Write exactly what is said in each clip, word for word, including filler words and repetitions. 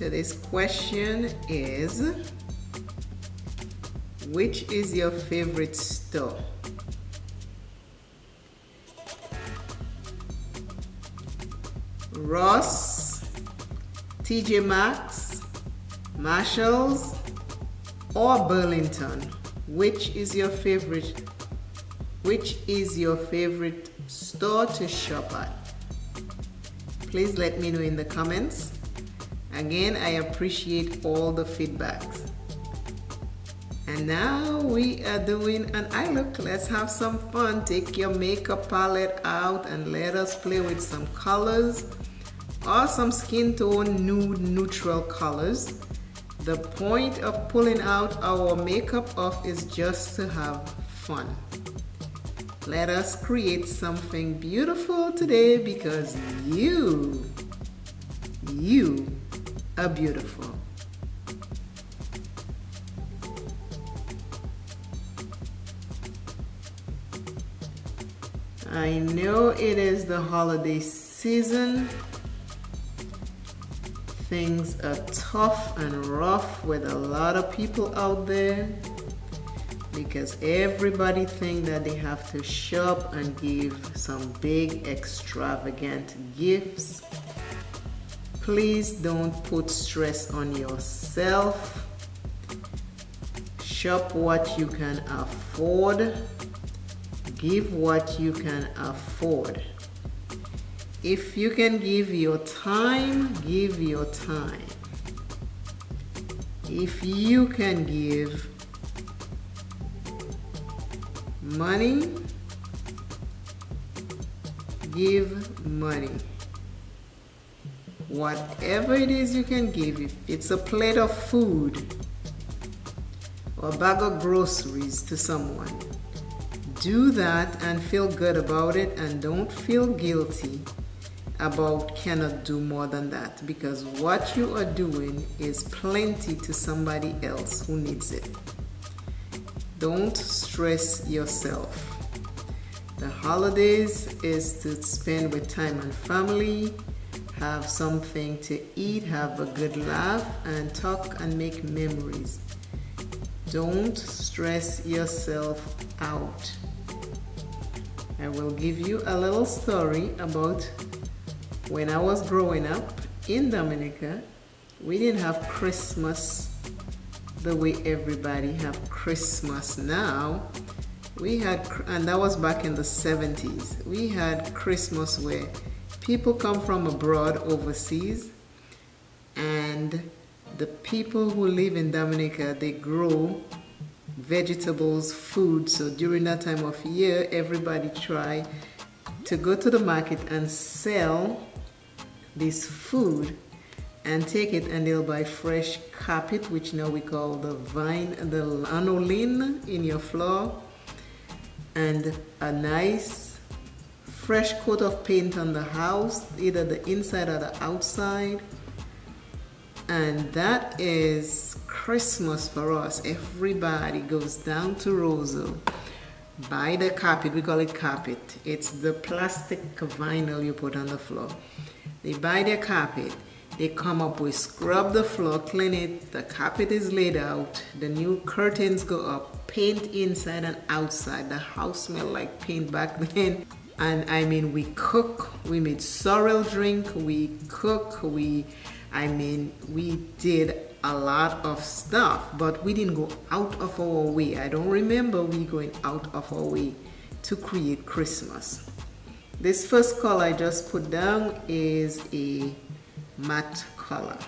Today's question is, which is your favorite store? Ross, T J Maxx, Marshalls, or Burlington? Which is your favorite? Which is your favorite store to shop at? Please let me know in the comments. Again, I appreciate all the feedbacks. And now we are doing an eye look. Let's have some fun. Take your makeup palette out and let us play with some colors or some skin tone nude neutral colors. The point of pulling out our makeup off is just to have fun. Let us create something beautiful today because you, you are beautiful. I know it is the holiday season. Things are tough and rough with a lot of people out there because everybody thinks that they have to shop and give some big extravagant gifts. Please don't put stress on yourself. Shop what you can afford. Give what you can afford. If you can give your time, give your time. If you can give money, give money. Whatever it is you can give, if it's a plate of food or a bag of groceries to someone, do that and feel good about it and don't feel guilty about cannot do more than that, because what you are doing is plenty to somebody else who needs it. Don't stress yourself. The holidays is to spend with time and family, have something to eat, have a good laugh, and talk and make memories. Don't stress yourself out. I will give you a little story about when I was growing up in Dominica. We didn't have Christmas the way everybody have Christmas now. We had, and that was back in the seventies, we had Christmas where people come from abroad, overseas, and the people who live in Dominica, they grow vegetables, food, so during that time of year, everybody try to go to the market and sell this food and take it, and they'll buy fresh carpet, which now we call the vine, the lanolin in your floor, and a nice fresh coat of paint on the house, either the inside or the outside. And that is Christmas for us. Everybody goes down to Roseau, buy the carpet, we call it carpet. It's the plastic vinyl you put on the floor. They buy their carpet, they come up, we scrub the floor, clean it, the carpet is laid out, the new curtains go up, paint inside and outside. The house smelled like paint back then. And I mean, we cook, we made sorrel drink, we cook, we, I mean, we did a lot of stuff, but we didn't go out of our way. I don't remember we going out of our way to create Christmas. This first color I just put down is a matte color.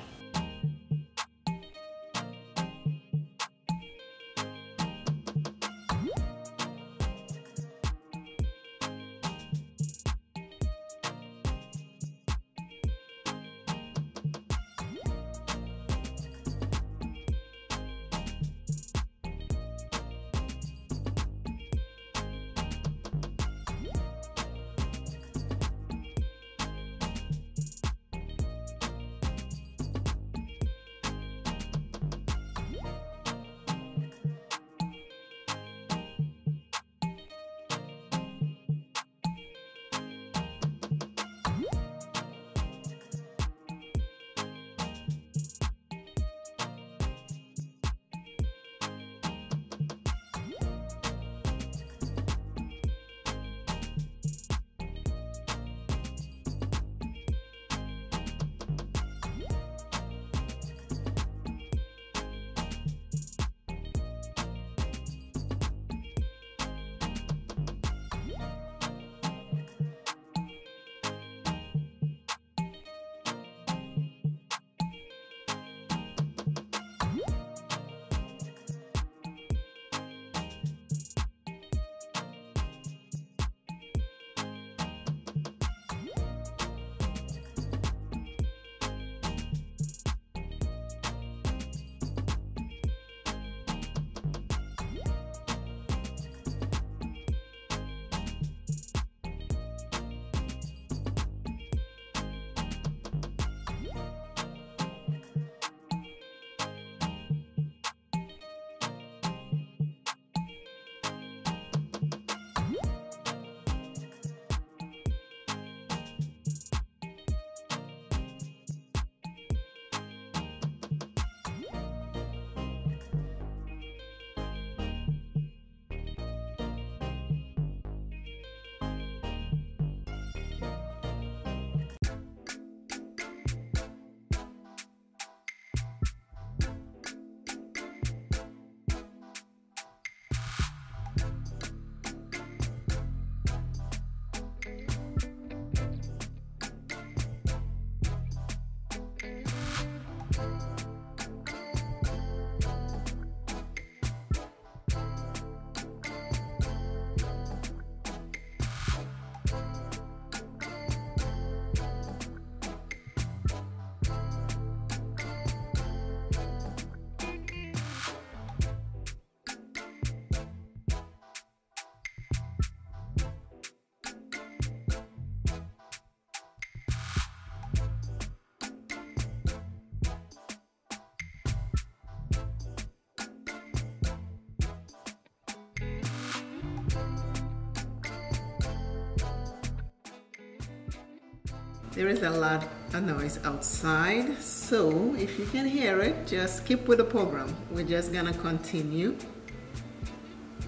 There is a lot of noise outside, so if you can hear it, just keep with the program. We're just gonna continue.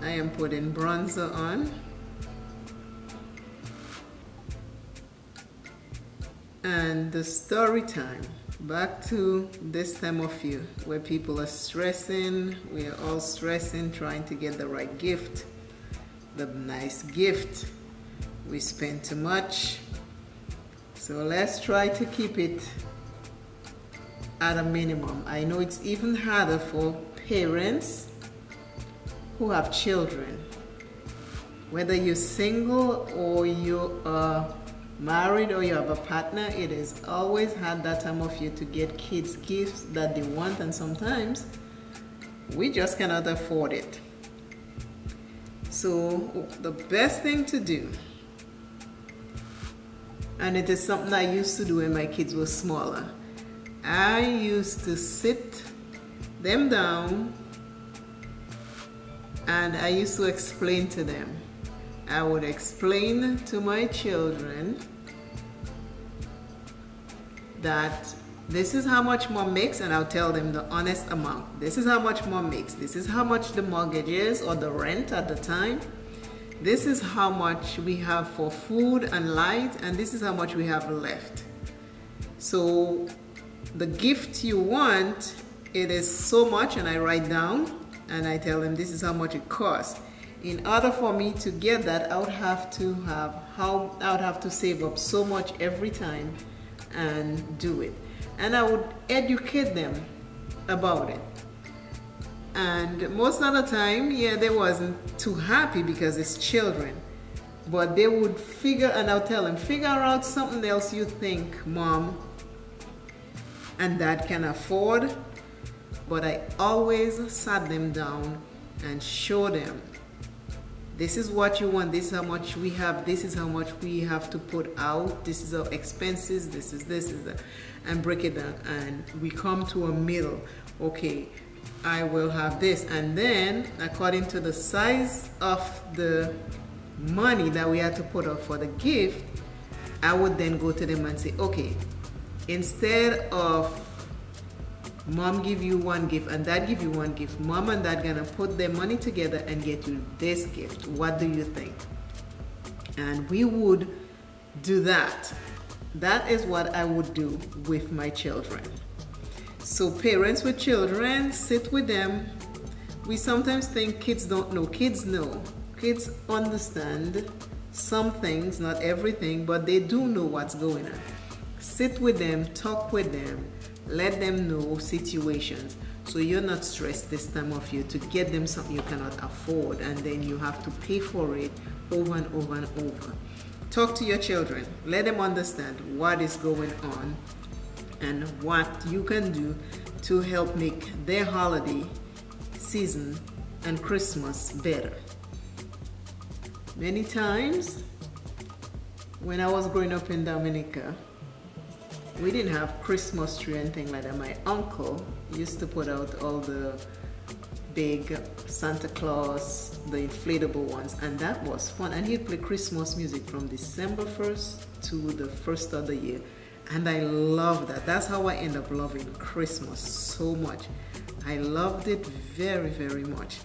I am putting bronzer on. And the story time, back to this time of year where people are stressing, we are all stressing, trying to get the right gift, the nice gift. We spend too much. So let's try to keep it at a minimum. I know it's even harder for parents who have children. Whether you're single or you are married or you have a partner, it is always hard that time of year to get kids gifts that they want, and sometimes we just cannot afford it. So the best thing to do, and it is something I used to do when my kids were smaller, I used to sit them down and I used to explain to them. I would explain to my children that this is how much mom makes, and I'll tell them the honest amount. This is how much mom makes. This is how much the mortgage is or the rent at the time. This is how much we have for food and light, and this is how much we have left. So the gift you want, it is so much, and I write down and I tell them this is how much it costs. In order for me to get that, I would have to have how I would have to save up so much every time and do it. And I would educate them about it. And most of the time, yeah, they wasn't too happy because it's children. But they would figure, and I'll tell them, figure out something else you think mom and dad can afford. But I always sat them down and show them, this is what you want, this is how much we have, this is how much we have to put out, this is our expenses, this is this, is that, and break it down. And we come to a middle. Okay, I will have this. And then, according to the size of the money that we had to put up for the gift, I would then go to them and say, okay, instead of mom give you one gift and dad give you one gift, mom and dad gonna put their money together and get you this gift. What do you think? And we would do that. That is what I would do with my children. So parents with children, sit with them. We sometimes think kids don't know. Kids know. Kids understand some things, not everything, but they do know what's going on. Sit with them, talk with them. Let them know situations, so you're not stressed this time of year to get them something you cannot afford and then you have to pay for it over and over and over. Talk to your children. Let them understand what is going on and what you can do to help make their holiday season and Christmas better. Many times when I was growing up in Dominica, we didn't have Christmas tree or anything like that. My uncle used to put out all the big Santa Claus, the inflatable ones, and that was fun. And he'd play Christmas music from December first to the first of the year. And I loved that. That's how I end up loving Christmas so much. I loved it very, very much.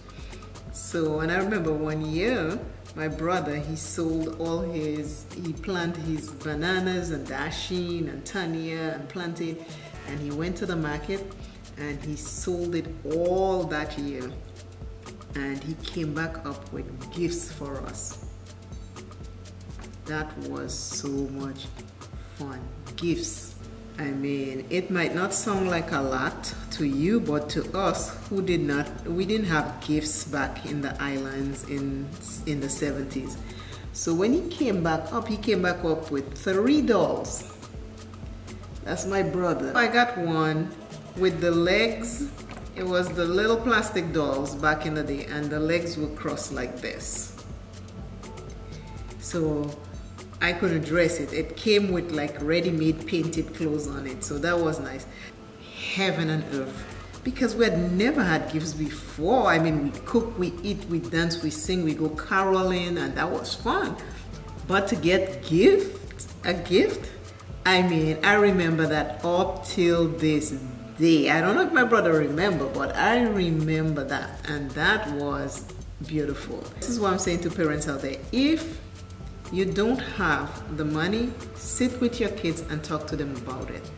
So, and I remember one year, my brother, he sold all his, he planted his bananas and dashin and tania and planted, and he went to the market and he sold it all that year. And he came back up with gifts for us. That was so much fun. Gifts. I mean, it might not sound like a lot to you, but to us who did not, we didn't have gifts back in the islands in, in the seventies. So when he came back up, he came back up with three dolls. That's my brother. I got one with the legs. It was the little plastic dolls back in the day, and the legs were crossed like this. So I couldn't dress it. It came with like ready-made painted clothes on it, so that was nice. Heaven and earth, because we had never had gifts before. I mean, we cook, we eat, we dance, we sing, we go caroling, and that was fun. But to get gift, a gift, I mean, I remember that up till this day. I don't know if my brother remember, but I remember that, and that was beautiful. This is what I'm saying to parents out there. If you don't have the money, sit with your kids and talk to them about it.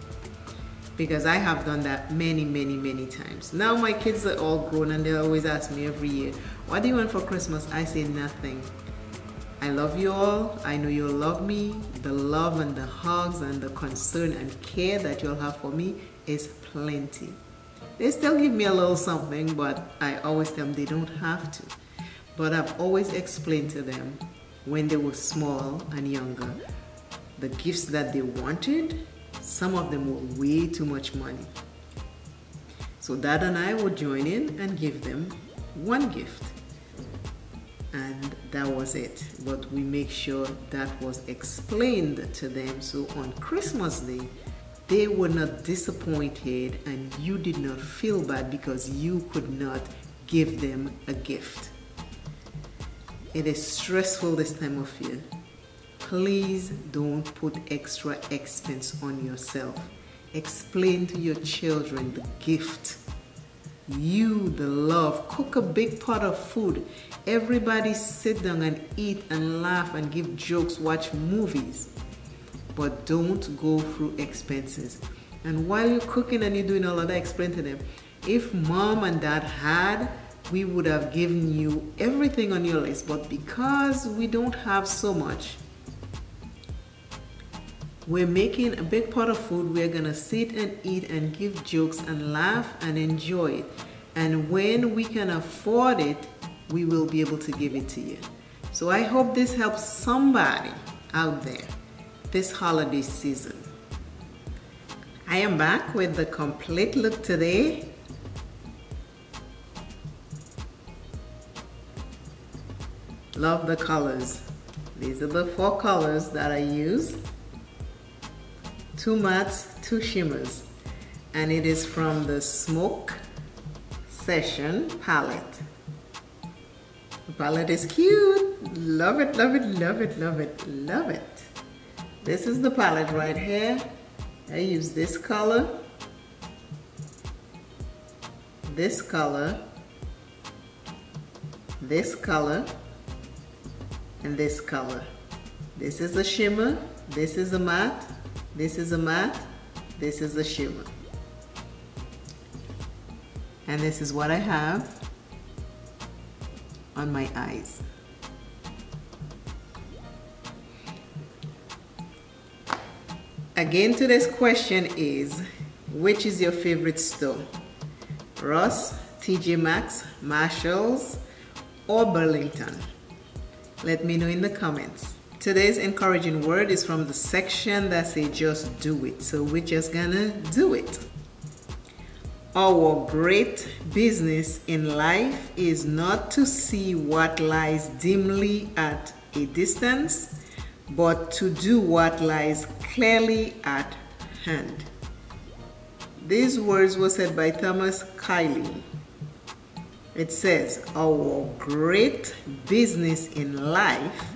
Because I have done that many, many, many times. Now my kids are all grown and they always ask me every year, what do you want for Christmas? I say nothing. I love you all. I know you'll love me. The love and the hugs and the concern and care that you'll have for me is plenty. They still give me a little something, but I always tell them they don't have to. But I've always explained to them when they were small and younger, the gifts that they wanted, some of them were way too much money. So Dad and I would join in and give them one gift. And that was it. But we make sure that was explained to them, so on Christmas Day, they were not disappointed and you did not feel bad because you could not give them a gift. It is stressful this time of year. Please don't put extra expense on yourself. Explain to your children the gift, you, the love. Cook a big pot of food. Everybody sit down and eat and laugh and give jokes, watch movies. But don't go through expenses. And while you're cooking and you're doing all of that, explain to them, if Mom and Dad had, we would have given you everything on your list, but because we don't have so much, we're making a big pot of food. We're gonna sit and eat and give jokes and laugh and enjoy it. And when we can afford it, we will be able to give it to you. So I hope this helps somebody out there this holiday season. I am back with the complete look today. Love the colors. These are the four colors that I use. Two mattes, two shimmers. And it is from the Smoke Sessions Palette. The palette is cute. Love it, love it, love it, love it, love it. This is the palette right here. I use this color, this color, this color, and this color. This is a shimmer, this is a matte, this is a matte, this is a shimmer. And this is what I have on my eyes. Again, today's question is, which is your favorite store? Ross, T J Maxx, Marshalls, or Burlington? Let me know in the comments. Today's encouraging word is from the section that says just do it. So we're just gonna do it. Our great business in life is not to see what lies dimly at a distance, but to do what lies clearly at hand. These words were said by Thomas Carlyle. It says, our great business in life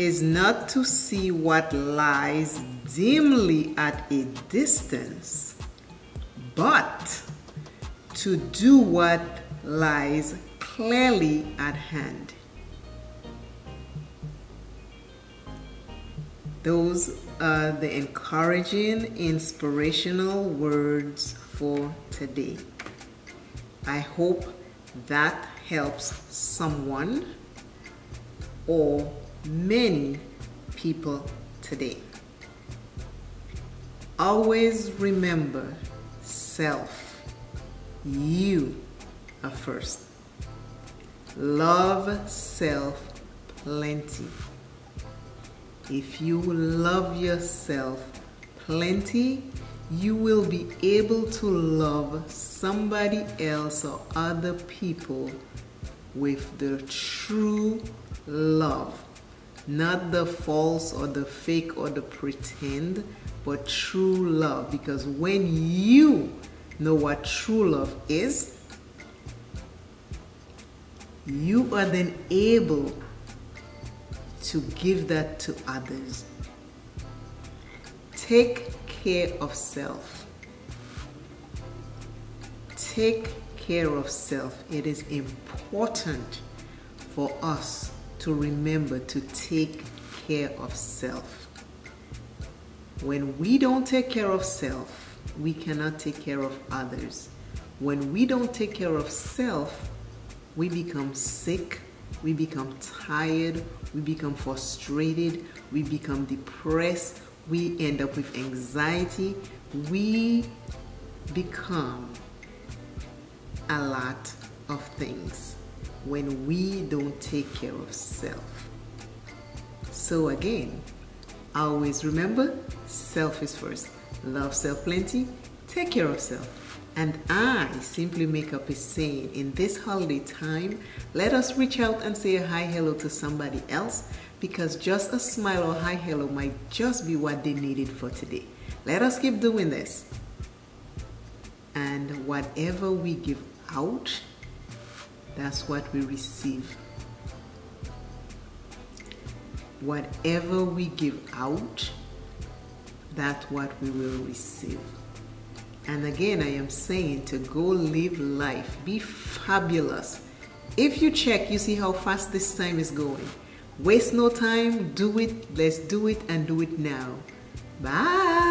is not to see what lies dimly at a distance, but to do what lies clearly at hand. Those are the encouraging, inspirational words for today. I hope that helps someone or many people today. Always remember, self, you are first. Love self plenty. If you love yourself plenty, you will be able to love somebody else or other people with the true love. Not the false or the fake or the pretend, but true love. Because when you know what true love is, you are then able to give that to others. Take care of self. Take care of self. It is important for us to remember to take care of self. When we don't take care of self, we cannot take care of others. When we don't take care of self, we become sick, we become tired, we become frustrated, we become depressed, we end up with anxiety, we become a lot of things when we don't take care of self. So again, always remember, self is first. Love self plenty, take care of self. And I Simply Makeup is saying, in this holiday time, let us reach out and say a hi hello to somebody else, because just a smile or hi hello might just be what they needed for today. Let us keep doing this. And whatever we give out, that's what we receive. Whatever we give out, that's what we will receive. And again, I am saying to go live life, be fabulous. If you check, you see how fast this time is going. Waste no time, do it, let's do it and do it now. Bye.